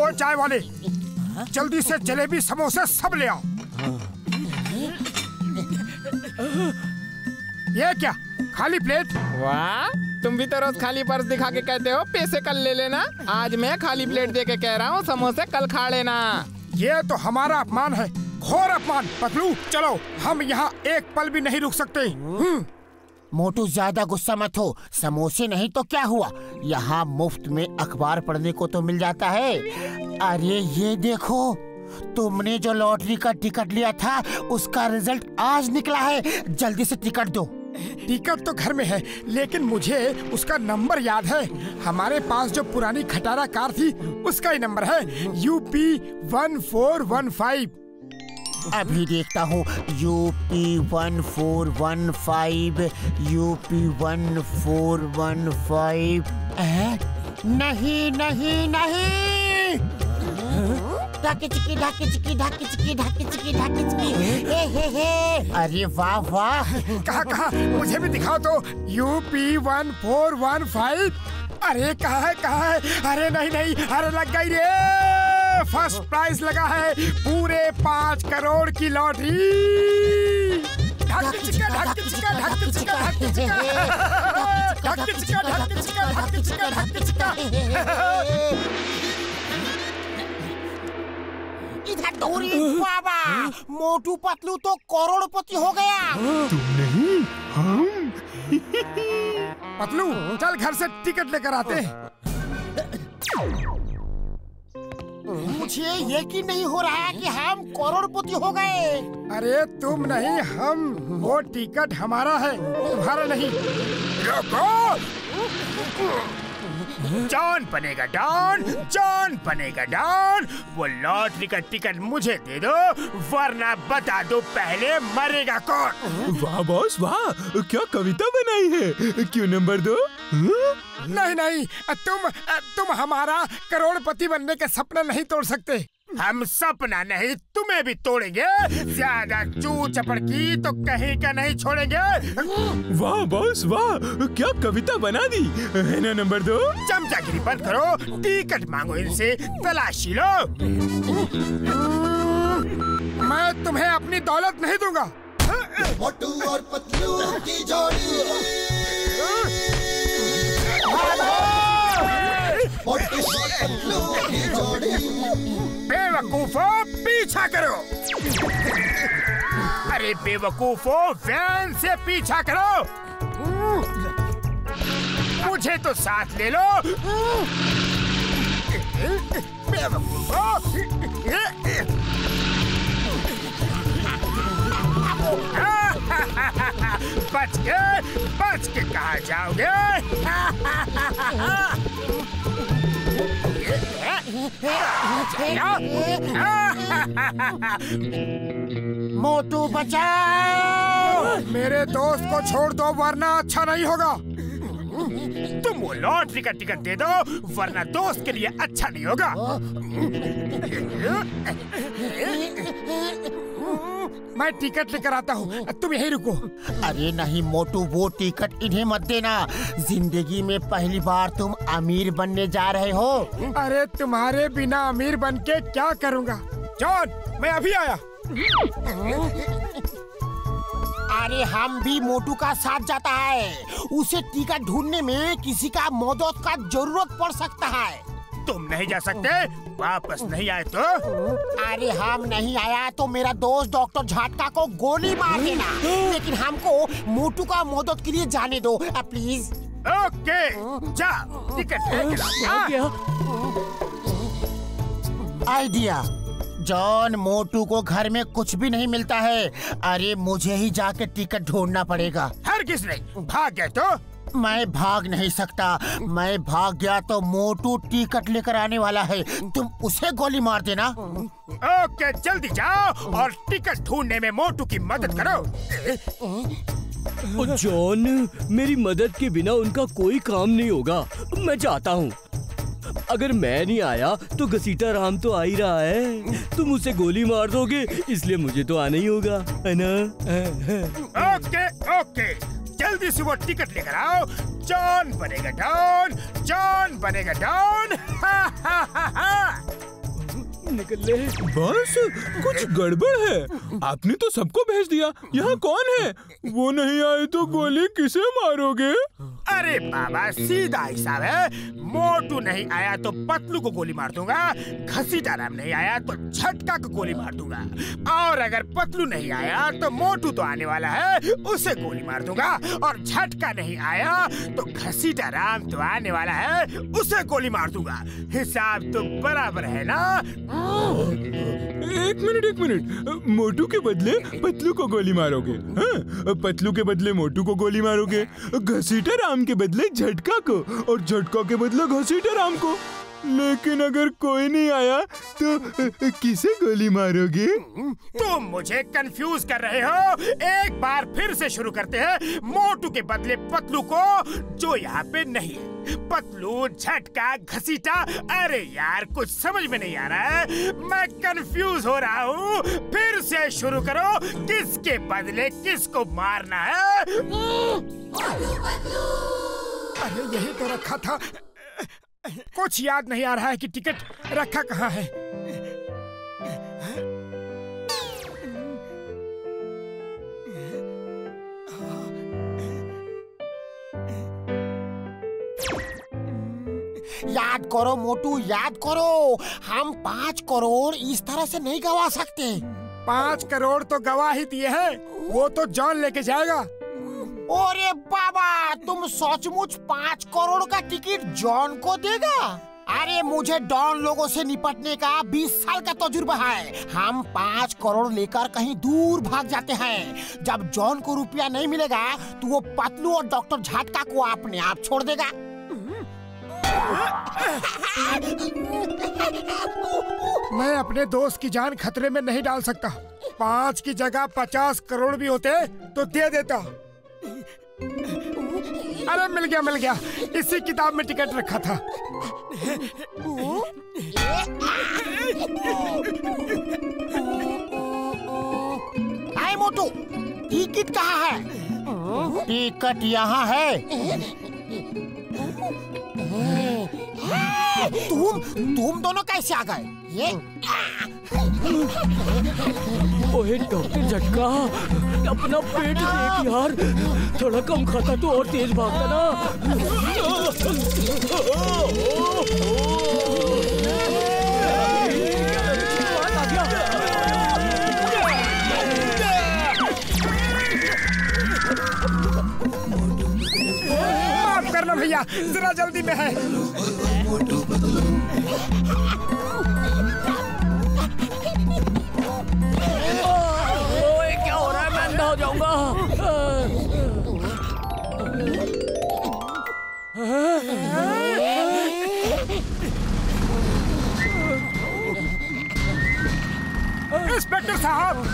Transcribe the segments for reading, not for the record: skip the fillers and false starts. और चाय वाले जल्दी से जलेबी समोसे सब ले आओ। ये क्या खाली प्लेट? वाह, तुम भी तो रोज खाली पर्स दिखा के कहते हो पैसे कल ले लेना, आज मैं खाली प्लेट दे के कह रहा हूँ समोसे कल खा लेना। ये तो हमारा अपमान है, घोर अपमान। पतलू चलो, हम यहाँ एक पल भी नहीं रुक सकते। मोटू ज्यादा गुस्सा मत हो, समोसे नहीं तो क्या हुआ, यहाँ मुफ्त में अखबार पढ़ने को तो मिल जाता है। अरे ये देखो, तुमने जो लॉटरी का टिकट लिया था उसका रिजल्ट आज निकला है, जल्दी से टिकट दो। टिकट तो घर में है, लेकिन मुझे उसका नंबर याद है। हमारे पास जो पुरानी खटारा कार थी उसका ही नंबर है, UP 1415। अभी देखता हूँ, UP 1415, UP 1415। नहीं नहीं नहीं, ढाके चिकी। हे। अरे वाह वाह, कहाँ मुझे भी दिखाओ तो। UP 1415। अरे कहाँ है? अरे नहीं, अरे लग गई रे, फर्स्ट प्राइज लगा है, पूरे 5 करोड़ की लॉटरी। बाबा मोटू पतलू तो करोड़पति हो गया। तुम नहीं, हम। पतलू चल घर से टिकट लेकर आते हैं। मुझे यकीन नहीं हो रहा कि हम करोड़पति हो गए। अरे तुम नहीं, हम। वो टिकट हमारा है, तुम्हारा नहीं। डॉन बनेगा। वो लॉटरी का टिकट मुझे दे दो, वरना बता दो पहले मरेगा कौन। वाह बॉस वाह, क्या कविता बनाई है। क्यों नंबर दो? नहीं, तुम हमारा करोड़पति बनने का सपना नहीं तोड़ सकते। हम सपना नहीं, तुम्हें भी तोड़ेंगे। ज्यादा चू चपड़ की तो कहीं का नहीं छोड़ेंगे। वाह बॉस वाह, क्या कविता बना दी है ना। नंबर दो, चमचागिरी बंद करो, टिकट मांगो इनसे, तलाशी लो। मैं तुम्हें अपनी दौलत नहीं दूंगा। मोटू और पतलू की जोड़ी। बेवकूफो पीछा करो। अरे बेवकूफो वैन से पीछा करो, मुझे तो साथ ले लो। बेवकूफो। बच के कहाँ जाओगे? मोटू बचाओ, मेरे दोस्त को छोड़ दो वरना अच्छा नहीं होगा। तुम वो लॉटरी का टिकट दे दो, वरना दोस्त के लिए अच्छा नहीं होगा। मैं टिकट लेकर आता हूँ, तुम यहीं रुको। अरे नहीं मोटू, वो टिकट इन्हें मत देना। जिंदगी में पहली बार तुम अमीर बनने जा रहे हो। अरे तुम्हारे बिना अमीर बनके क्या करूँगा। जॉन मैं अभी आया। अरे हम भी मोटू का साथ जाता है, उसे टिकट ढूंढने में किसी का मदद का जरूरत पड़ सकता है। तुम नहीं जा सकते, वापस नहीं आए तो। अरे हम नहीं आया तो मेरा दोस्त डॉक्टर झाटका को गोली मार देना, लेकिन हमको मोटू का मदद के लिए जाने दो प्लीज। ओके जा, टिकट लेकर आ। आइडिया, जॉन मोटू को घर में कुछ भी नहीं मिलता है, अरे मुझे ही जाके टिकट ढूंढना पड़ेगा। हरगिज़ नहीं, भाग गए तो। मैं भाग नहीं सकता, मैं भाग गया तो मोटू टिकट लेकर आने वाला है, तुम उसे गोली मार देना। ओके जल्दी जाओ और टिकट ढूंढने में मोटू की मदद करो। जॉन मेरी मदद के बिना उनका कोई काम नहीं होगा, मैं जाता हूँ। अगर मैं नहीं आया तो घसीटा राम तो आ ही रहा है, तुम उसे गोली मार दोगे, इसलिए मुझे तो आना ही होगा, है ना? ओके जल्दी से वो टिकट लेकर आओ। जॉन बनेगा डॉन, जॉन बनेगा डॉन। निकल ले। बस कुछ गड़बड़ है, आपने तो सबको भेज दिया, यहाँ कौन है? वो नहीं आए तो गोली किसे मारोगे? अरे बाबा सीधा हिसाब है, मोटू नहीं आया तो पतलू को गोली मार दूंगा, घसीटा राम नहीं आया तो झटका को गोली मार दूंगा, और अगर पतलू नहीं आया तो मोटू तो आने वाला है उसे गोली मार दूंगा, और झटका नहीं आया तो घसीटा राम तो आने वाला है उसे गोली मार दूंगा। हिसाब तो बराबर है ना? एक मिनट, मोटू के बदले पतलू को गोली मारोगे? हाँ, पतलू के बदले मोटू को गोली मारोगे, घसीटा राम के बदले झटका को, और झटका के बदले घसीटा राम को। लेकिन अगर कोई नहीं आया तो किसे गोली मारोगे? तुम मुझे कंफ्यूज कर रहे हो, एक बार फिर से शुरू करते हैं। मोटू के बदले पतलू को, जो यहाँ पे नहीं है, पतलू, झटका, घसीटा। अरे यार कुछ समझ में नहीं आ रहा है, मैं कंफ्यूज हो रहा हूँ। फिर से शुरू करो, किसके बदले किसको मारना है? अरे यही तो रखा था, कुछ याद नहीं आ रहा है कि टिकट रखा कहाँ है। याद करो मोटू, याद करो, हम 5 करोड़ इस तरह से नहीं गवा सकते। 5 करोड़ तो गवा ही दिए हैं, वो तो जॉन लेके जाएगा। अरे बाबा, तुम सचमुच 5 करोड़ का टिकट जॉन को देगा? अरे मुझे डॉन लोगों से निपटने का 20 साल का तजुर्बा है। हम 5 करोड़ लेकर कहीं दूर भाग जाते हैं। जब जॉन को रुपया नहीं मिलेगा तो वो पतलू और डॉक्टर झटका को अपने आप छोड़ देगा। मैं अपने दोस्त की जान खतरे में नहीं डाल सकता। 5 की जगह 50 करोड़ भी होते तो दे देता। अरे मिल गया, इसी किताब में टिकट रखा था। हाय मोटू, टिकट कहाँ है? टिकट यहाँ है। तुम दोनों कैसे आ गए? ओए डॉक्टर झटका, अपना पेट देख यार, थोड़ा कम खाता तो और तेज भागता ना। माफ करना भैया, जरा जल्दी में है। हो जाऊंगा। इंस्पेक्टर साहब,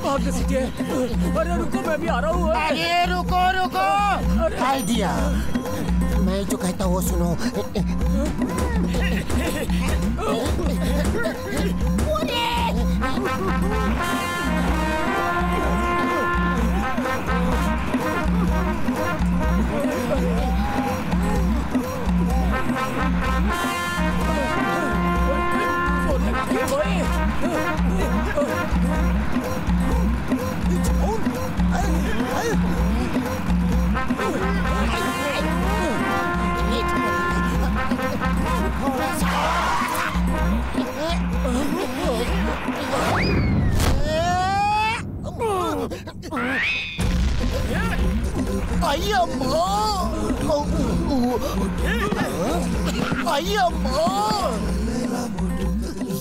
भाग सीखे। अरे रुको, मैं भी आ रहा हूँ। अरे रुको, आइडिया, मैं जो कहता हूँ सुनो।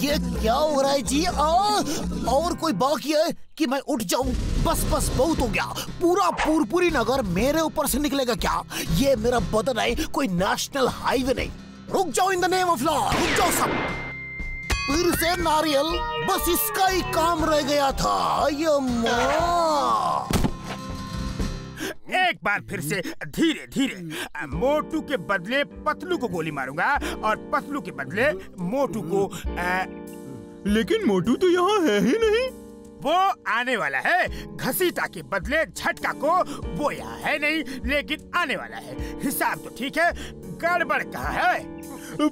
ये क्या हो रहा है जी? और कोई बाकी है कि मैं उठ जाऊं? बस बहुत हो गया। पूरा पूरी नगर मेरे ऊपर से निकलेगा क्या? ये मेरा बदन है, कोई नेशनल हाईवे नहीं। रुक जाओ, in the name of law, रुक जाओ सब। फिर से नारियल, बस इसका ही काम रह गया था। एक बार फिर से धीरे। मोटू के बदले पतलू को गोली मारूंगा और पतलू के बदले मोटू को। लेकिन मोटू तो यहाँ है ही नहीं। वो आने वाला है। घसीटा के बदले झटका को बोया है नहीं, लेकिन आने वाला है। हिसाब तो ठीक है, गड़बड़ कहाँ है?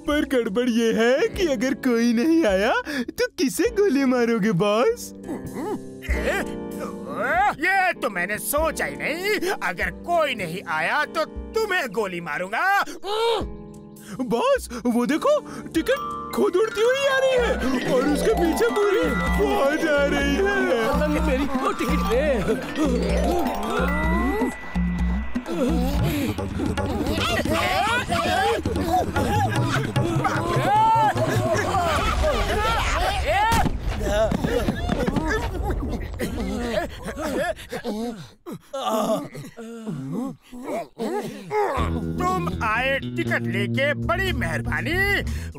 पर गड़बड़ ये है कि अगर कोई नहीं आया तो किसे गोली मारोगे बॉस? ये तो मैंने सोचा ही नहीं। अगर कोई नहीं आया तो तुम्हें गोली मारूंगा। बॉस वो देखो, टिकट खुद उड़ती हुई आ रही है और उसके पीछे पूरी वहाँ जा रही है। मेरी वो टिकट तुम आए टिकट लेके, बड़ी मेहरबानी,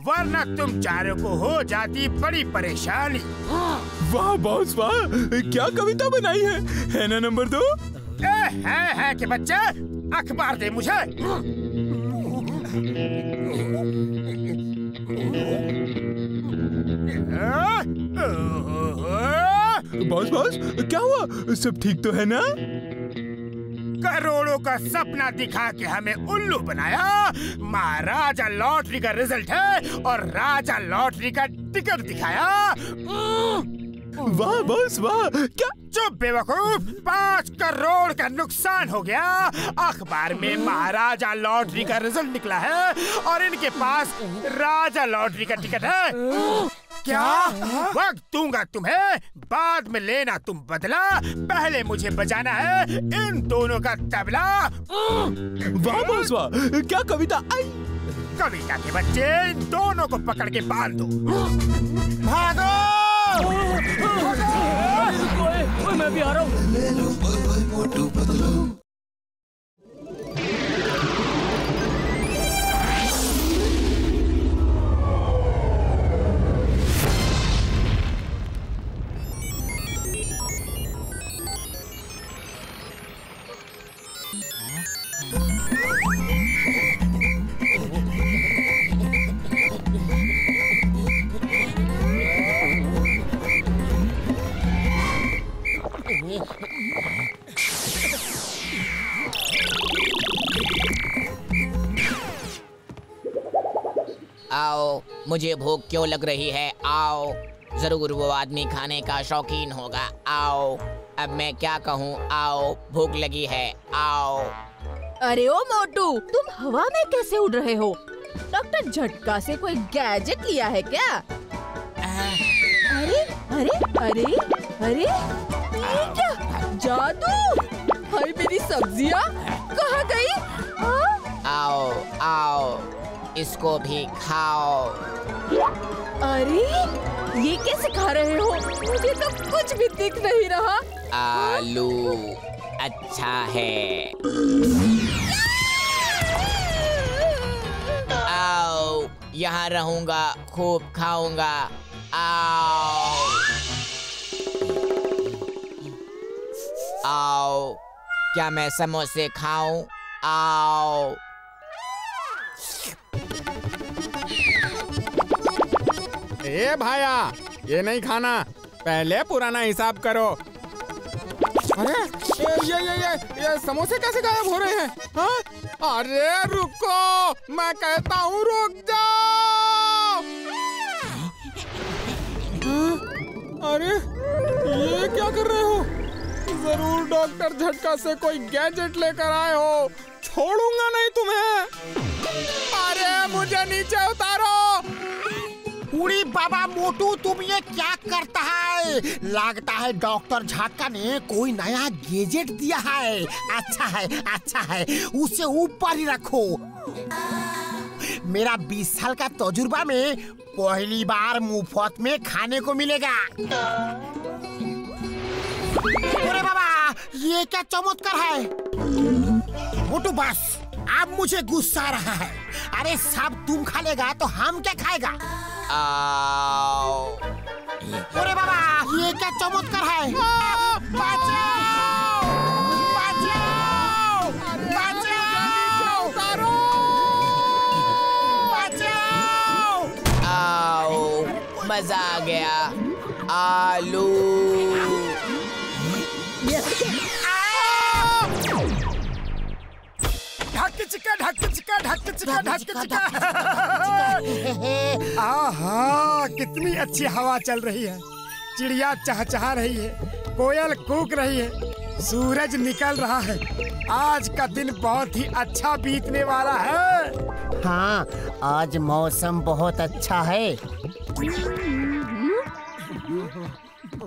वरना तुम चारों को हो जाती बड़ी परेशानी। वाह बॉस वाह, क्या कविता बनाई है ना नंबर 2? है के बच्चा, अखबार दे मुझे। बॉस क्या हुआ, सब ठीक तो है ना? करोड़ों का सपना दिखा के हमें उल्लू बनाया। महाराजा लॉटरी का रिजल्ट है और राजा लॉटरी का टिकट दिखाया। वाह बॉस वाह, क्या चुप बेवकूफ, 5 करोड़ का नुकसान हो गया। अखबार में महाराजा लॉटरी का रिजल्ट निकला है और इनके पास राजा लॉटरी का टिकट है। क्या वक्त दूंगा तुम्हें, बाद में लेना तुम बदला। पहले मुझे बजाना है इन दोनों का तबला। वाह बॉस वाह, क्या कविता आई। कविता के बच्चे, इन दोनों को पकड़ के बांध दो। भागो, ओए मैं भी आ रहा हूँ। ले लो भाई भाई मोटू पतलू। आओ, मुझे भूख क्यों लग रही है? आओ, जरूर वो आदमी खाने का शौकीन होगा। आओ, अब मैं क्या कहूँ? आओ, भूख लगी है। आओ। अरे ओ मोटू, तुम हवा में कैसे उड़ रहे हो? डॉक्टर झटका से कोई गैजेट लिया है क्या? अरे अरे अरे अरे, ये क्या जादू? हाय मेरी सब्जियाँ कहाँ गई? आओ आओ, इसको भी खाओ। अरे ये कैसे खा रहे हो? मुझे तो कुछ भी दिख नहीं रहा। आलू अच्छा है। आओ, यहाँ रहूँगा, खूब खाऊंगा। आओ आओ, क्या मैं समोसे खाऊं? आओ। ए भाया, ये नहीं खाना, पहले पुराना हिसाब करो। अरे ये समोसे कैसे गायब हो रहे हैं? हाँ? अरे रुको, मैं कहता हूँ रुक जाओ। हाँ? अरे ये क्या कर रहे हो? जरूर डॉक्टर झटका से कोई गैजेट लेकर आए हो। छोड़ूंगा नहीं तुम्हें। अरे मुझे नीचे उतारो। पूरी बाबा मोटू, तुम ये क्या करता है? लगता है डॉक्टर झटका ने कोई नया गैजेट दिया है। अच्छा है अच्छा है, उसे ऊपर ही रखो। मेरा 20 साल का तजुर्बा में पहली बार मुफ्त में खाने को मिलेगा। अरे बाबा, ये क्या चमत्कार है? मोटू बस, अब मुझे गुस्सा आ रहा है। अरे सब तुम खा लेगा तो हम क्या खाएगा? अरे बाबा, ये क्या चमत्कार है? बचाओ बचाओ बचाओ, उतारो बचाओ। आओ, मजा आ गया। आलू। आहा, कितनी अच्छी हवा चल रही है। चिड़िया चहचहा रही है, कोयल कूक रही है, सूरज निकल रहा है। आज का दिन बहुत ही अच्छा बीतने वाला है। हाँ, आज मौसम बहुत अच्छा है।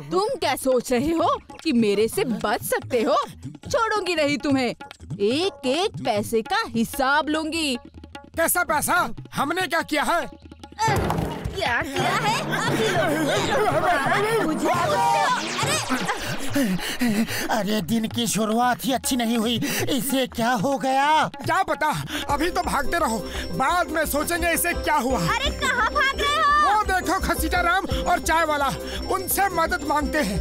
तुम क्या सोच रहे हो कि मेरे से बच सकते हो? छोड़ूंगी नहीं तुम्हें, एक एक पैसे का हिसाब लूंगी। कैसा पैसा? हमने क्या किया है? क्या किया है? अरे दिन की शुरुआत ही अच्छी नहीं हुई, इसे क्या हो गया? क्या पता, अभी तो भागते रहो, बाद में सोचेंगे इसे क्या हुआ। अरे कहाँ भाग रहे हो? वो देखो खसीटा राम और चाय वाला, उनसे मदद मांगते हैं।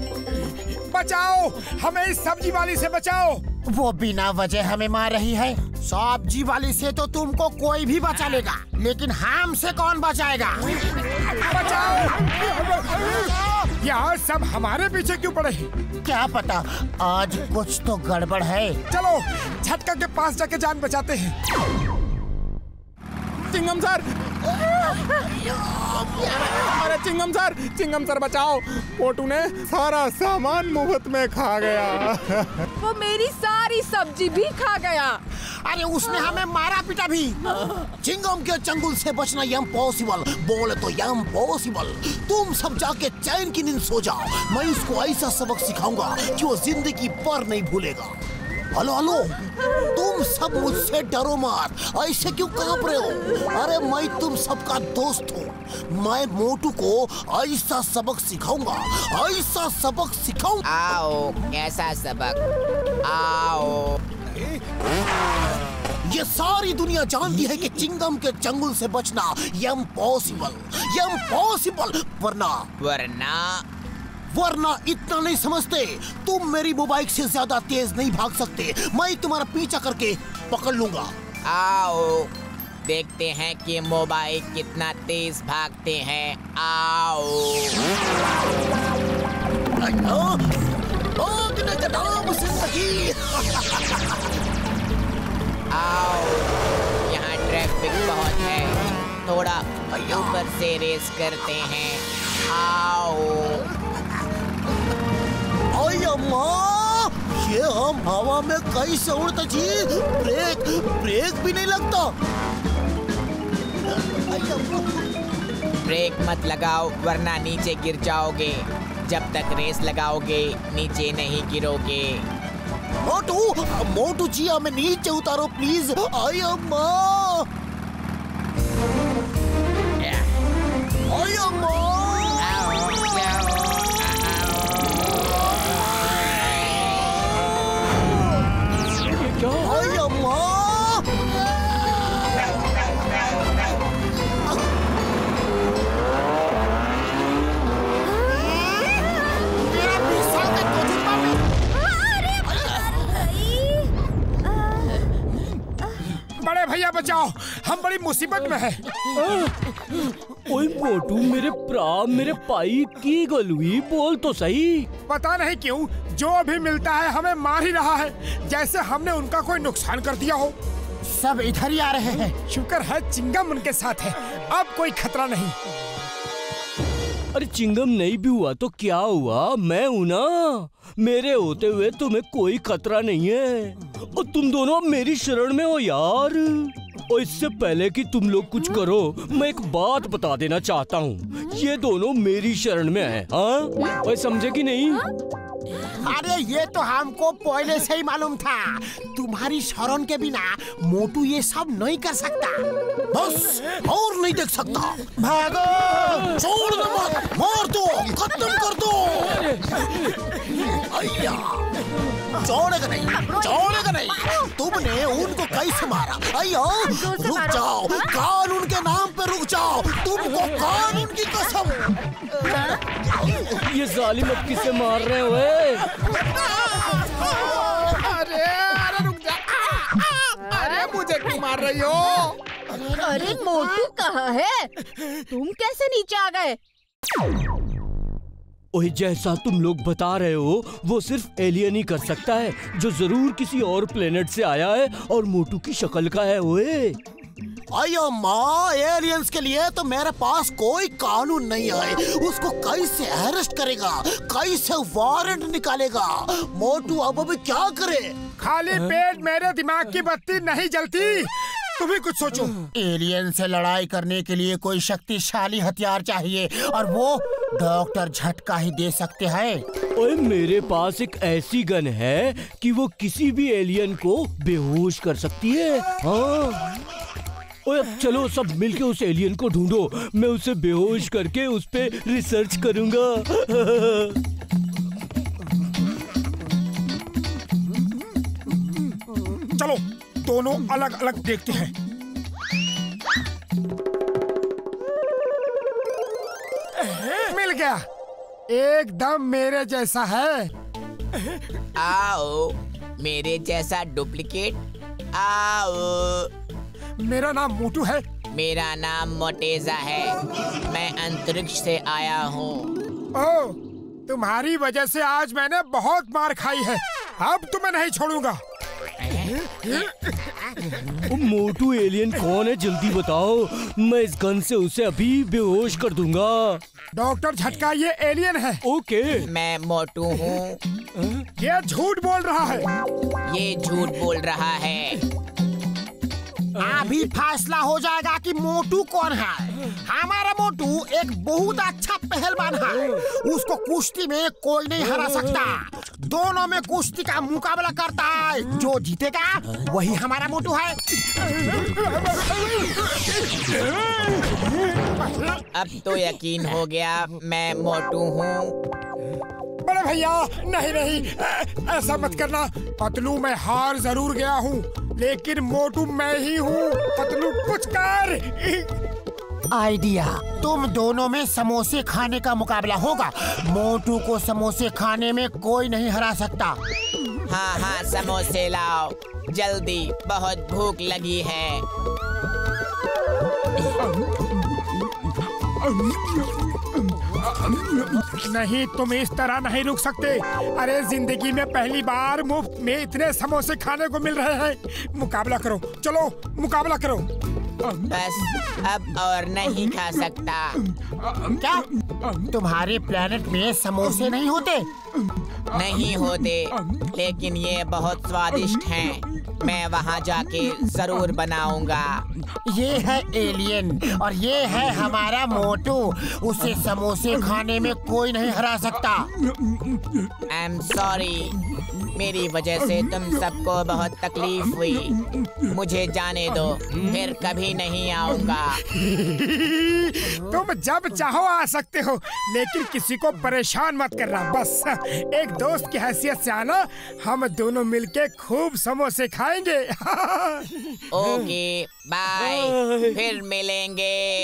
बचाओ हमें, इस सब्जी वाली से बचाओ। वो बिना वजह हमें मार रही है। सब्जी वाली से तो तुमको कोई भी बचा लेगा, लेकिन हमसे कौन बचाएगा? बचाओ! यार सब हमारे पीछे क्यों पड़े हैं? क्या पता, आज कुछ तो गड़बड़ है। चलो झटका के पास जाके जान बचाते हैं। चिंगम सर, अरे चिंगम सर, चिंगम सर बचाओ, पोटू ने सारा सामान मुफ्त में खा गया। वो मेरी सारी सब्जी भी खा गया। अरे उसने हमें मारा पीटा भी। चिंगम के चंगुल से बचना इम्पॉसिबल, बोले तो इम्पॉसिबल। तुम सब जाके चैन की नींद सो जाओ, मैं उसको ऐसा सबक सिखाऊंगा कि वो जिंदगी भर नहीं भूलेगा। हेलो हेलो, तुम सब मुझसे डरो मत, ऐसे क्यों कांप रहे हो? अरे मैं तुम सबका दोस्त हूँ, मैं मोटू को ऐसा सबक सिखाऊंगा, ऐसा सबक सिखाऊंगा। आओ, कैसा सबक? आओ, ये सारी दुनिया जानती है कि चिंगम के चंगुल से बचना इम्पॉसिबल, वरना इतना नहीं समझते। तुम मेरी मोबाइल से ज्यादा तेज नहीं भाग सकते, मैं तुम्हारा पीछा करके पकड़ लूंगा। आओ, देखते हैं कि मोबाइल कितना तेज भागते हैं। आओ, आओ, यहाँ ट्रैफिक बहुत है, थोड़ा ऊपर से रेस करते हैं। आओ, माँ, ये हम हवा में कैसे उड़ते जी? ब्रेक भी नहीं लगता। ब्रेक मत लगाओ वरना नीचे गिर जाओगे। जब तक रेस लगाओगे नीचे नहीं गिरोगे। मोटू, मोटू जी हमें नीचे उतारो प्लीज। आय अम्मा भैया बचाओ, हम बड़ी मुसीबत में हैं। ओए मोटू, मेरे प्राण, मेरे पाई की गल हुई, बोल तो सही। पता नहीं क्यों जो भी मिलता है हमें मार ही रहा है, जैसे हमने उनका कोई नुकसान कर दिया हो। सब इधर ही आ रहे हैं। शुक्र है चिंगम उनके साथ है, अब कोई खतरा नहीं। अरे चिंगम नहीं भी हुआ तो क्या हुआ? मैं हूँ ना, मेरे होते हुए तुम्हें कोई खतरा नहीं है। और तुम दोनों मेरी शरण में हो यार। और इससे पहले कि तुम लोग कुछ करो, मैं एक बात बता देना चाहता हूँ, ये दोनों मेरी शरण में हैं। हाँ, और समझे कि नहीं? अरे ये तो हमको पहले से ही मालूम था, तुम्हारी शरण के बिना मोटू ये सब नहीं कर सकता। बस और नहीं देख सकता। भागो, छोड़ दो मत, मार दो, खत्म कर दो। अय्या, छोड़ेगा नहीं। तुमने उनको कैसे मारा? अय्या, रुक जाओ, कानून के नाम पे रुक जाओ, तुमको कानून की कसम। ये जालिम अब किसे मार रहे हो? अरे रुक जा, अरे मुझे क्यों मार रही हो? अरे मोटू कहाँ है? तुम कैसे नीचे आ गए? ओए, जैसा तुम लोग बता रहे हो वो सिर्फ एलियन ही कर सकता है, जो जरूर किसी और प्लेनेट से आया है और मोटू की शक्ल का है। ओए, अयो माँ, एलियंस के लिए तो मेरे पास कोई कानून नहीं है। उसको कैसे अरेस्ट करेगा, कैसे वारंट निकालेगा? मोटू अब क्या करे? खाली पेट मेरे दिमाग की बत्ती नहीं जलती, तुम ही कुछ सोचो। एलियन से लड़ाई करने के लिए कोई शक्तिशाली हथियार चाहिए और वो डॉक्टर झटका ही दे सकते हैं। और मेरे पास एक ऐसी गन है कि वो किसी भी एलियन को बेहोश कर सकती है। हाँ। ओए अब चलो सब मिलके उस एलियन को ढूंढो, मैं उसे बेहोश करके उस पे रिसर्च करूंगा। चलो दोनों अलग अलग देखते हैं। मिल गया, एकदम मेरे जैसा है। आओ मेरे जैसा डुप्लीकेट, आओ। मेरा नाम मोटू है। मेरा नाम मोटेजा है, मैं अंतरिक्ष से आया हूँ। ओह, तुम्हारी वजह से आज मैंने बहुत मार खाई है, अब तुम्हें नहीं छोड़ूंगा। मोटू एलियन कौन है जल्दी बताओ, मैं इस गन से उसे अभी बेहोश कर दूंगा। डॉक्टर झटका ये एलियन है। ओके, मैं मोटू हूँ। ये झूठ बोल रहा है, ये झूठ बोल रहा है। अभी फैसला हो जाएगा कि मोटू कौन है। हमारा मोटू एक बहुत अच्छा पहलवान है, उसको कुश्ती में कोई नहीं हरा सकता। दोनों में कुश्ती का मुकाबला करता है, जो जीतेगा वही हमारा मोटू है। अब तो यकीन हो गया मैं मोटू हूँ। बड़े भैया नहीं नहीं, ऐसा मत करना। पतलू मैं हार जरूर गया हूँ, लेकिन मोटू मैं ही हूँ। पतलू कुछ कर। आइडिया, तुम दोनों में समोसे खाने का मुकाबला होगा। मोटू को समोसे खाने में कोई नहीं हरा सकता। हाँ हाँ, समोसे लाओ जल्दी, बहुत भूख लगी है। नहीं, तुम इस तरह नहीं रुक सकते। अरे जिंदगी में पहली बार मुफ्त में इतने समोसे खाने को मिल रहे हैं। मुकाबला करो, चलो मुकाबला करो। बस अब और नहीं खा सकता। क्या तुम्हारे प्लेनेट में समोसे नहीं होते? नहीं होते, लेकिन ये बहुत स्वादिष्ट हैं। मैं वहाँ जाके जरूर बनाऊंगा। ये है एलियन और ये है हमारा मोटू, उसे समोसे खाने में कोई नहीं हरा सकता। आई एम सॉरी, मेरी वजह से तुम सबको बहुत तकलीफ हुई। मुझे जाने दो, फिर कभी नहीं आऊंगा। तुम जब चाहो आ सकते हो, लेकिन किसी को परेशान मत करना। बस एक दोस्त की हैसियत से आना, हम दोनों मिलके खूब समोसे खाए। ओके बाय, फिर मिलेंगे।